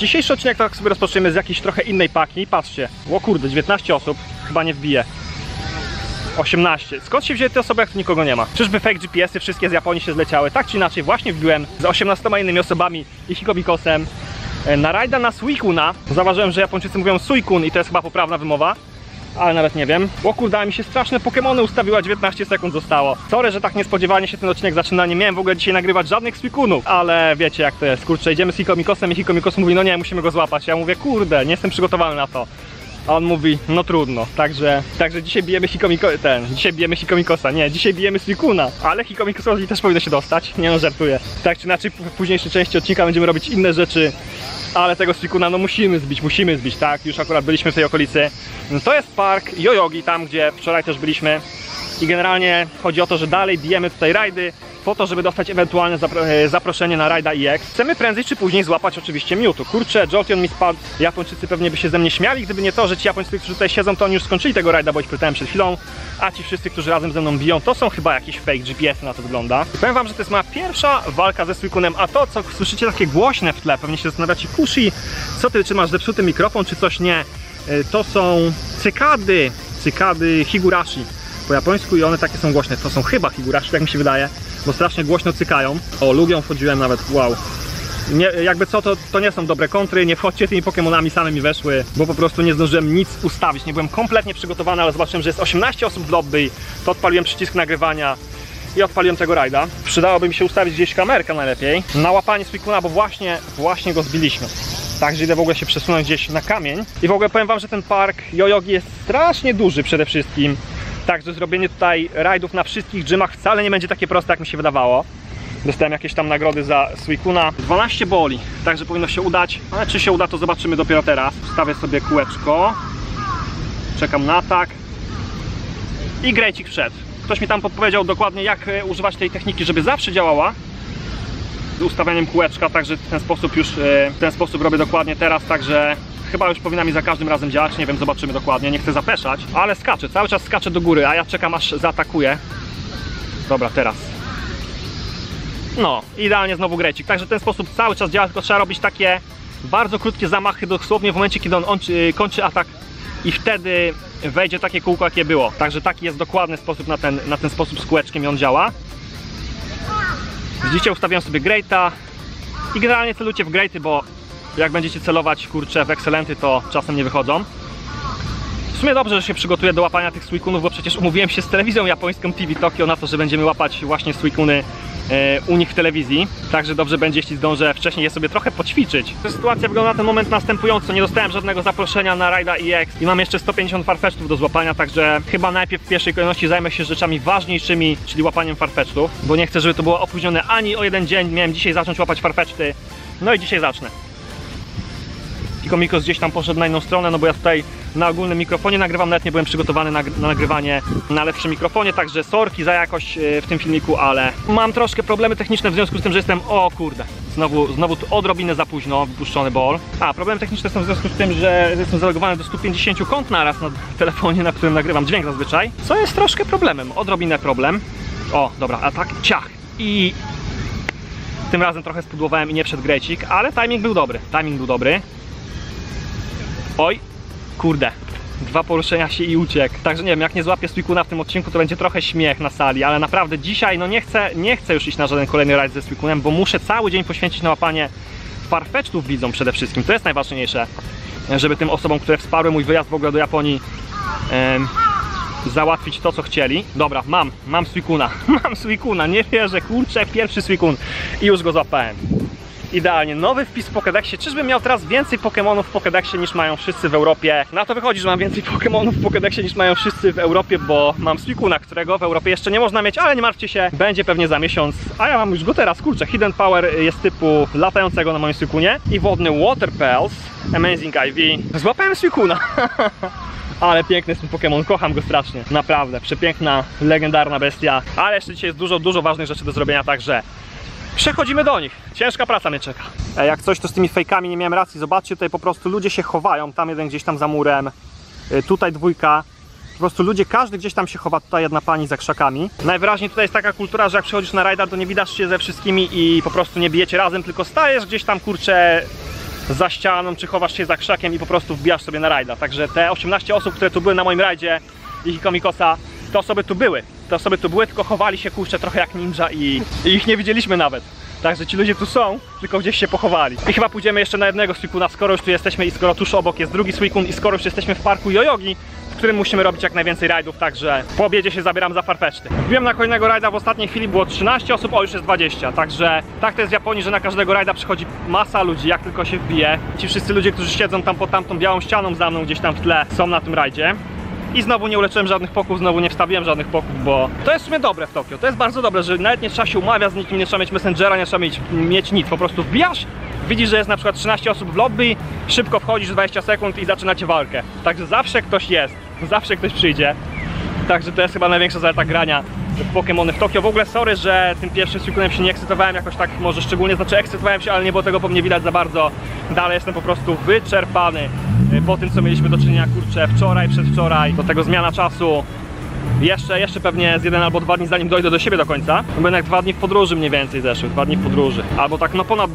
Dzisiejszy odcinek tak sobie rozpoczniemy z jakiejś trochę innej paki. Patrzcie, o kurde, 19 osób, chyba nie wbije. 18. Skąd się wzięły te osoby, jak tu nikogo nie ma? Czyżby fake GPS-y wszystkie z Japonii się zleciały? Tak czy inaczej, właśnie wbiłem z 18 innymi osobami i Hikomikosem na rajda na Suicuna. Zauważyłem, że Japończycy mówią Suicune i to jest chyba poprawna wymowa, ale nawet nie wiem. O kurde, mi się straszne Pokémony ustawiła, 19 sekund zostało. Sorry, że tak niespodziewanie się ten odcinek zaczyna, nie miałem w ogóle dzisiaj nagrywać żadnych Suicunów, ale wiecie jak to jest, kurczę, idziemy z Hikomikosem i Hikomikos mówi, no nie, musimy go złapać. Ja mówię, kurde, nie jestem przygotowany na to. A on mówi, no trudno, także dzisiaj bijemy Hikomikosa, nie, dzisiaj bijemy Suicuna, ale Hikomikosowi też powinno się dostać, nie no, żartuję. Tak czy inaczej, w późniejszej części odcinka będziemy robić inne rzeczy, ale tego Suicuna no musimy zbić, tak, już akurat byliśmy w tej okolicy. To jest park Yoyogi, tam gdzie wczoraj też byliśmy i generalnie chodzi o to, że dalej bijemy tutaj rajdy, po to, żeby dostać ewentualne zaproszenie na rajda EX. Chcemy prędzej czy później złapać oczywiście Mewtwo. Kurczę, Jolteon mi spadł. Japończycy pewnie by się ze mnie śmiali, gdyby nie to, że ci Japończycy, którzy tutaj siedzą, to oni już skończyli tego rajda, bo ich pytałem przed chwilą. A ci wszyscy, którzy razem ze mną biją, to są chyba jakieś fake GPS, na to wygląda. I powiem wam, że to jest moja pierwsza walka ze Suicunem, a to, co słyszycie takie głośne w tle, pewnie się zastanawiacie, Kushi, co ty, czy masz zepsuty mikrofon, czy coś nie? To są cykady, higurashi po japońsku i one takie są głośne. To są chyba higurashi, tak mi się wydaje, bo strasznie głośno cykają. O, Lugią wchodziłem nawet, wow. Nie, jakby co, to nie są dobre kontry, nie wchodźcie tymi Pokemonami, same mi weszły, bo po prostu nie zdążyłem nic ustawić, nie byłem kompletnie przygotowany, ale zobaczyłem, że jest 18 osób w lobby, to odpaliłem przycisk nagrywania i odpaliłem tego rajda. Przydałoby mi się ustawić gdzieś kamerkę najlepiej, na łapanie Suicuna, bo właśnie go zbiliśmy. Także idę w ogóle się przesunąć gdzieś na kamień. I w ogóle powiem wam, że ten park Yoyogi jest strasznie duży przede wszystkim. Także zrobienie tutaj rajdów na wszystkich gymach wcale nie będzie takie proste, jak mi się wydawało. Dostałem jakieś tam nagrody za Suicuna. 12 boli, także powinno się udać. Ale czy się uda, to zobaczymy dopiero teraz. Wstawię sobie kółeczko. Czekam na atak. I grejcik wszedł. Ktoś mi tam podpowiedział dokładnie, jak używać tej techniki, żeby zawsze działała. Z ustawieniem kółeczka, także w ten sposób robię dokładnie teraz, także chyba już powinna mi za każdym razem działać, nie wiem, zobaczymy dokładnie, nie chcę zapeszać, ale skaczę, cały czas skaczę do góry, a ja czekam aż zaatakuje. Dobra, teraz. No, idealnie znowu grecik, także w ten sposób cały czas działa, tylko trzeba robić takie bardzo krótkie zamachy dosłownie w momencie, kiedy on kończy atak i wtedy wejdzie takie kółko, jakie było. Także taki jest dokładny sposób na ten sposób z kółeczkiem i on działa. Widzicie, ustawiam sobie Greata i generalnie celujcie w Greaty, bo jak będziecie celować, kurczę, w Excellenty, to czasem nie wychodzą. W sumie dobrze, że się przygotuję do łapania tych Suicunów, bo przecież umówiłem się z telewizją japońską TV Tokyo na to, że będziemy łapać właśnie Suicuny u nich w telewizji. Także dobrze będzie, jeśli zdążę wcześniej je sobie trochę poćwiczyć. Sytuacja wygląda na ten moment następująco. Nie dostałem żadnego zaproszenia na rajda EX i mam jeszcze 150 Farfetch'dów do złapania, także chyba najpierw w pierwszej kolejności zajmę się rzeczami ważniejszymi, czyli łapaniem Farfetch'dów, bo nie chcę, żeby to było opóźnione ani o jeden dzień. Miałem dzisiaj zacząć łapać Farfetch'dy, no i dzisiaj zacznę. Hikomikos gdzieś tam poszedł na inną stronę, no bo ja tutaj na ogólnym mikrofonie nagrywam, nawet nie byłem przygotowany na nagrywanie na lepszym mikrofonie, także sorki za jakość w tym filmiku, ale mam troszkę problemy techniczne w związku z tym, że jestem, o kurde, znowu tu odrobinę za późno wypuszczony ball. A problemy techniczne są w związku z tym, że jestem zalogowany do 150 kont naraz na telefonie, na którym nagrywam dźwięk zazwyczaj, co jest troszkę problemem, odrobinę problem. O, dobra, atak, ciach i tym razem trochę spudłowałem i nie wszedł grecik, ale timing był dobry. Oj, kurde, dwa poruszenia się i uciekł. Także nie wiem, jak nie złapię Suicuna w tym odcinku, to będzie trochę śmiech na sali, ale naprawdę dzisiaj no nie chcę już iść na żaden kolejny rajd ze Suicunem, bo muszę cały dzień poświęcić na łapanie Farfetch'dów widzom przede wszystkim. To jest najważniejsze, żeby tym osobom, które wsparły mój wyjazd w ogóle do Japonii, załatwić to, co chcieli. Dobra, mam Suicuna, nie wierzę, kurczę, pierwszy Suicun i już go złapałem. Idealnie, nowy wpis w Pokédexie. Czyżbym miał teraz więcej Pokémonów w Pokédexie niż mają wszyscy w Europie? Na to wychodzi, że mam więcej Pokémonów w Pokédexie niż mają wszyscy w Europie, bo mam Suicuna, którego w Europie jeszcze nie można mieć, ale nie martwcie się, będzie pewnie za miesiąc, a ja mam już go teraz, kurczę. Hidden Power jest typu latającego na moim Suicunie i wodny Water Pulse, Amazing IV. Złapałem Suicuna! Ale piękny jest ten Pokémon, kocham go strasznie, naprawdę, przepiękna, legendarna bestia, ale jeszcze dzisiaj jest dużo ważnych rzeczy do zrobienia, także przechodzimy do nich. Ciężka praca mnie czeka. Jak coś, to z tymi fejkami nie miałem racji. Zobaczcie, tutaj po prostu ludzie się chowają. Tam jeden gdzieś tam za murem. Tutaj dwójka. Po prostu ludzie, każdy gdzieś tam się chowa. Tutaj jedna pani za krzakami. Najwyraźniej tutaj jest taka kultura, że jak przychodzisz na rajda, to nie widasz się ze wszystkimi i po prostu nie bijecie razem, tylko stajesz gdzieś tam, kurczę, za ścianą, czy chowasz się za krzakiem i po prostu wbijasz sobie na rajda. Także te 18 osób, które tu były na moim rajdzie i Hikomikosa, te osoby tu były. Te osoby tu były, tylko chowali się, kurczę, trochę jak ninja i ich nie widzieliśmy nawet. Także ci ludzie tu są, tylko gdzieś się pochowali. I chyba pójdziemy jeszcze na jednego Suicuna, skoro już tu jesteśmy i skoro tuż obok jest drugi Suicun i skoro już jesteśmy w parku Yoyogi, w którym musimy robić jak najwięcej rajdów, także po obiedzie się zabieram za Farfetch'd. Wbiłem na kolejnego rajda, w ostatniej chwili było 13 osób, o już jest 20, także tak to jest w Japonii, że na każdego rajda przychodzi masa ludzi, jak tylko się wbije. Ci wszyscy ludzie, którzy siedzą tam pod tamtą białą ścianą za mną gdzieś tam w tle, są na tym rajdzie. I znowu nie uleczyłem żadnych poków, znowu nie wstawiłem żadnych poków, bo to jest w sumie dobre w Tokio. To jest bardzo dobre, że nawet nie trzeba się umawiać z nikim, nie trzeba mieć messengera, nie trzeba mieć nic. Po prostu wbijasz, widzisz, że jest na przykład 13 osób w lobby, szybko wchodzisz, 20 sekund i zaczynacie walkę. Także zawsze ktoś jest, zawsze ktoś przyjdzie. Także to jest chyba największa zaleta grania w Pokémony w Tokio. W ogóle sorry, że tym pierwszym Suicunem się nie ekscytowałem jakoś tak, może szczególnie, znaczy ekscytowałem się, ale nie było tego po mnie widać za bardzo. Dalej jestem po prostu wyczerpany po tym, co mieliśmy do czynienia, kurczę, wczoraj, przedwczoraj, do tego zmiana czasu. Jeszcze pewnie z 1 albo 2 dni, zanim dojdę do siebie do końca. Bo jednak 2 dni w podróży mniej więcej zeszły, 2 dni w podróży. Albo tak, no ponad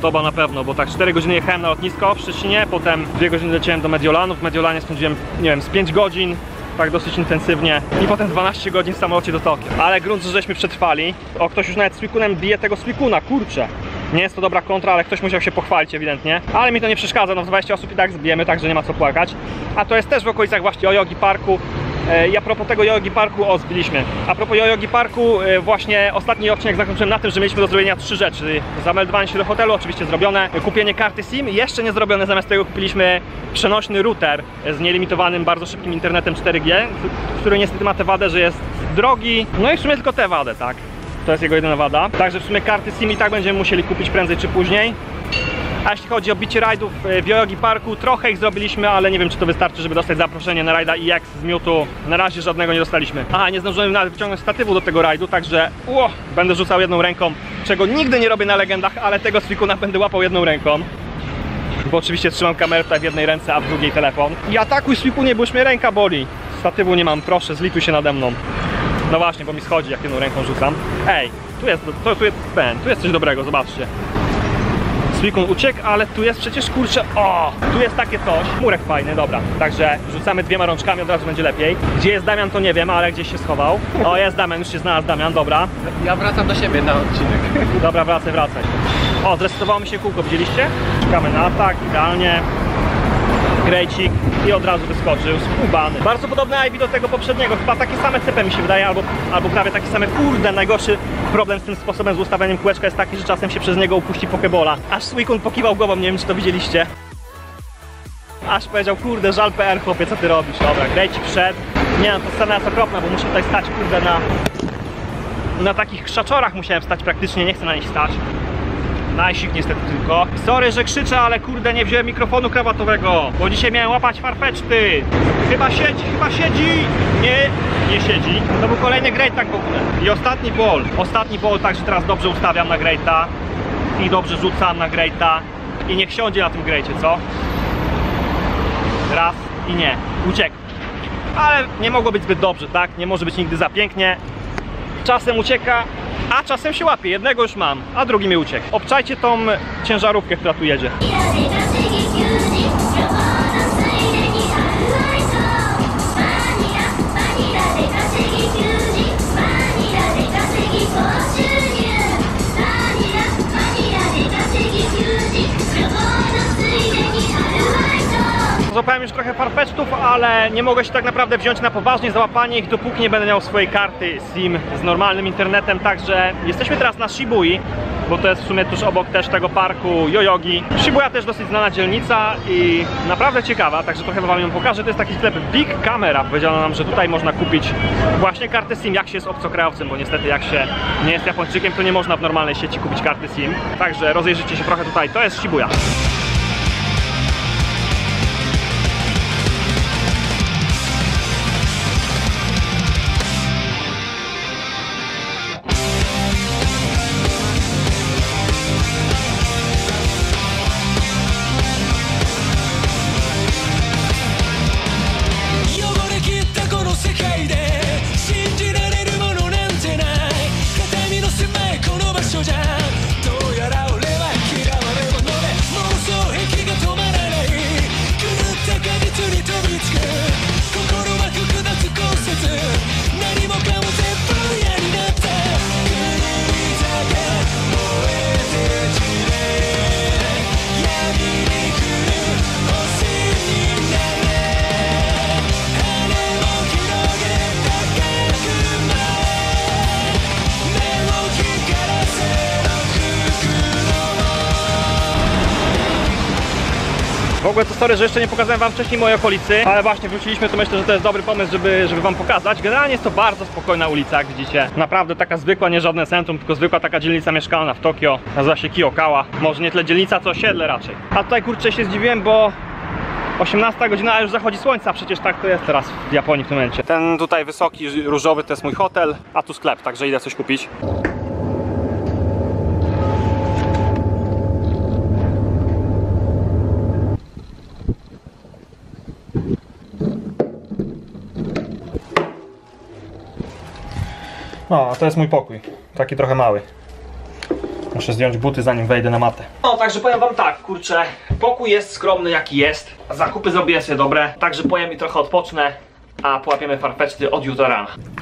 doba na pewno, bo tak 4 godziny jechałem na lotnisko w Szczecinie, potem 2 godziny leciałem do Mediolanu, w Mediolanie spędziłem, nie wiem, z 5 godzin. Tak dosyć intensywnie i potem 12 godzin w samolocie do Tokio. Ale grunt, żeśmy przetrwali. O, ktoś już nawet Suicunem bije tego Suicuna, kurczę. Nie jest to dobra kontra, ale ktoś musiał się pochwalić ewidentnie. Ale mi to nie przeszkadza, no 20 osób i tak zbijemy, także nie ma co płakać. A to jest też w okolicach właśnie Yoyogi Parku. I a propos tego Yoyogi Parku, o, zbiliśmy. A propos Yoyogi Parku, właśnie ostatni odcinek zakończyłem na tym, że mieliśmy do zrobienia 3 rzeczy. Zameldowanie się do hotelu, oczywiście zrobione. Kupienie karty SIM, jeszcze nie zrobione, zamiast tego kupiliśmy przenośny router z nielimitowanym, bardzo szybkim internetem 4G, który niestety ma tę wadę, że jest drogi. No i w sumie tylko tę wadę, tak? To jest jego jedyna wada. Także w sumie karty SIM i tak będziemy musieli kupić prędzej czy później. A jeśli chodzi o bicie rajdów w Yoyogi Parku, trochę ich zrobiliśmy, ale nie wiem, czy to wystarczy, żeby dostać zaproszenie na rajda EX z Mewtwo. Na razie żadnego nie dostaliśmy. Aha, nie zdążyłem nawet wyciągnąć statywu do tego rajdu, także będę rzucał jedną ręką, czego nigdy nie robię na legendach, ale tego Suicuna będę łapał jedną ręką. Bo oczywiście trzymam kamerę tutaj w jednej ręce, a w drugiej telefon. I atakuj, Suicunie, bo już mnie ręka boli. Statywu nie mam, proszę, zlituj się nade mną. No właśnie, bo mi schodzi, jak jedną ręką rzucam. Ej, tu jest coś dobrego, zobaczcie. Suicune uciekł, ale tu jest przecież, kurczę, o! Tu jest takie coś, murek fajny, dobra. Także rzucamy 2 rączkami, od razu będzie lepiej. Gdzie jest Damian, to nie wiem, ale gdzieś się schował. O, jest Damian, już się znalazł Damian, dobra. Ja wracam do siebie na odcinek. Dobra, wracaj. O, zresetowało mi się kółko, widzieliście? Czekamy na atak, idealnie. Grejcik i od razu wyskoczył, skubany. Bardzo podobny IV do tego poprzedniego, chyba takie same CP mi się wydaje, albo prawie takie same. Kurde, najgorszy problem z tym sposobem, z ustawieniem kółeczka jest taki, że czasem się przez niego upuści pokebola. Aż Suicune pokiwał głową, nie wiem, czy to widzieliście. Aż powiedział, kurde, żal PR, chłopie, co ty robisz? Dobra, grejcik wszedł. Nie no, to scena jest okropna, bo muszę tutaj stać, kurde, na takich krzaczorach musiałem stać praktycznie, nie chcę na nich stać. Najsik niestety tylko. Sorry, że krzyczę, ale kurde, nie wziąłem mikrofonu krawatowego, bo dzisiaj miałem łapać Farfetch'dy. Chyba siedzi. Nie siedzi. To był kolejny great tak w ogóle. I ostatni ball, także teraz dobrze ustawiam na greata. I dobrze rzucam na greata. I niech siądzie na tym greacie, co? Raz i nie. Uciekł. Ale nie mogło być zbyt dobrze, tak? Nie może być nigdy za pięknie. Czasem ucieka. A czasem się łapie, jednego już mam, a drugi mi uciekł. Obczajcie tą ciężarówkę, która tu jedzie. Złapałem już trochę Farfetch'dów, ale nie mogę się tak naprawdę wziąć na poważnie załapanie ich, dopóki nie będę miał swojej karty SIM z normalnym internetem. Także jesteśmy teraz na Shibui, bo to jest w sumie tuż obok też tego parku Yoyogi. Shibuya też dosyć znana dzielnica i naprawdę ciekawa, także trochę wam ją pokażę. To jest taki sklep Big Camera. Powiedziano nam, że tutaj można kupić właśnie kartę SIM, jak się jest obcokrajowcem, bo niestety jak się nie jest Japończykiem, to nie można w normalnej sieci kupić karty SIM. Także rozejrzyjcie się trochę tutaj, to jest Shibuya. W ogóle to sorry, że jeszcze nie pokazałem wam wcześniej mojej okolicy, ale właśnie wróciliśmy, to myślę, że to jest dobry pomysł, żeby wam pokazać. Generalnie jest to bardzo spokojna ulica, jak widzicie. Naprawdę taka zwykła, nie żadne centrum, tylko zwykła taka dzielnica mieszkalna w Tokio. Nazywa się Kiyokawa. Może nie tyle dzielnica, co osiedle raczej. A tutaj kurczę się zdziwiłem, bo 18 godzina, a już zachodzi słońce, a przecież tak to jest teraz w Japonii w tym momencie. Ten tutaj wysoki, różowy to jest mój hotel, a tu sklep, także idę coś kupić. No, a to jest mój pokój, taki trochę mały. Muszę zdjąć buty, zanim wejdę na matę. No, także powiem wam tak, kurczę, pokój jest skromny jaki jest. Zakupy zrobiłem sobie dobre, także powiem i trochę odpocznę, a połapiemy Farfetch'dy od jutra rana.